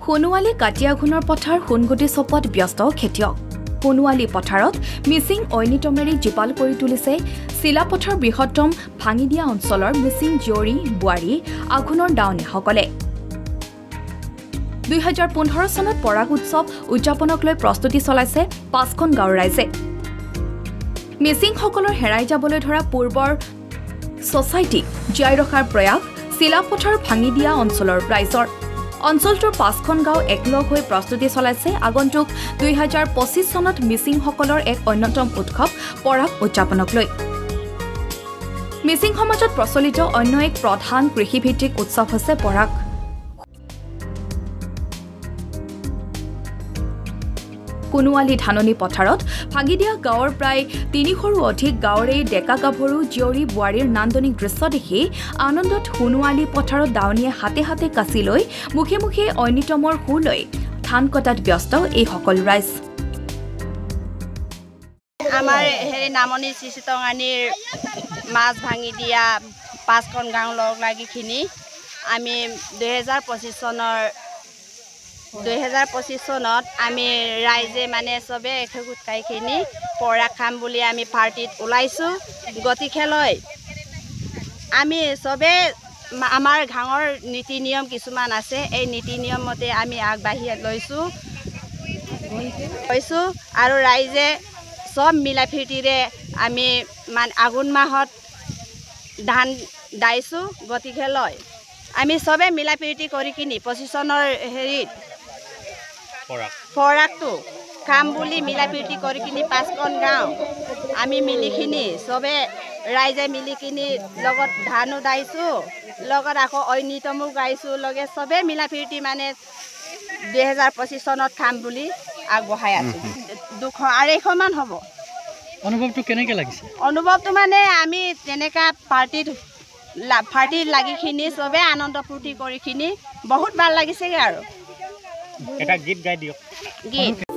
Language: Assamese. Hunuali Katiagunar Potar Hungudi Sopot Biosto Ketio. Hunuali Potarot, missing Oinitomeri Jipal Koritulise, Sila Potar Brihotom, Pangidia on Solar, missing Jori, Buari, Akunor Downi Hokole. 2015 চনত পৰাগ উৎসৱ উদযাপনক লৈ প্ৰস্তুতি চলাইছে পাঁচখন গাঁৱৰ ৰাইজে মিছিং সকলৰ হেৰাই যাবলৈ ধৰা পূৰ্বৰ সোসাইটি জীয়াই ৰখাৰ প্ৰয়াস শিলাপথৰ ভাঙি দিয়া অঞ্চলৰ প্ৰাইজৰ অঞ্চলটোৰ পাঁচখন গাঁও একলগ হৈ প্ৰস্তুতি চলাইছে আগন্তুক 2025 চনত মিছিং সকলৰ এক অন্যতম উৎসৱ পৰাগ উদযাপনক লৈ মিছিং সমাজত প্ৰচলিত অন্য এক প্ৰধান কৃষিভিত্তিক উৎসৱ হৈছে পৰাগ Kunuali Dhanoni Potarot, Phagidia Gaor Prai, Tinihor Othik Gaore, Deka Gabhoru, Jiori, Buarir Nandonik Drishyo Dekhi, Anondot Hunuali Potarot Daoniye Hate Hate Kachi Loi, Mukhe Mukhe Oinitomor Huloi, Than Kotat Byosto Ei Hokol Rais. Amar Heri Namoni Sisitongani Mas Bhangidia Paskon Gaon Log Lagikini, Ami 2025 Sonor 2025 সনত আমি ৰাইজে মানে সবে একগোট কাইখিনি পৰাগ খাম বুলি আমি পাৰ্টিত ওলাইছো গতি খেলয় আমি সবে আমাৰ গাঁৱৰ নীতি নিয়ম কিছুমান আছে এই নীতি নিয়ম মতে আমি আগবাঢ়ি লৈছো কৈছো আৰু ৰাইজে সব মিলা ফিটিৰে আমি মান আগুন মাহত ধান দাইছো গতি খেলয় আমি সবে মিলা ফিটি কৰি কিনি 25 সনৰ হেৰিত পৰাগটো কাম বুলি মিলাপ্ৰীতি কৰি কিনি পাঁচখন গাঁও আমি মিলিখিনি সবে ৰাইজে মিলিখিনি লগত ধানো দাইছো লগত আকৌ অনিতমো গাইছো লগে সবে মিলাপ্ৰীতি মানে 2025 চনত কাম বুলি আগবঢ়াই আছে দুখ আৰেখমান হ'ব অনুভৱটো কেনেকৈ লাগিছে অনুভৱটো মানে আমি তেনেকা পাৰ্টি লাগিখিনি সবে আনন্দ ফূৰ্তি কৰিখিনি বহুত ভাল লাগিছে আৰু এটা গীত গাই দিও গীত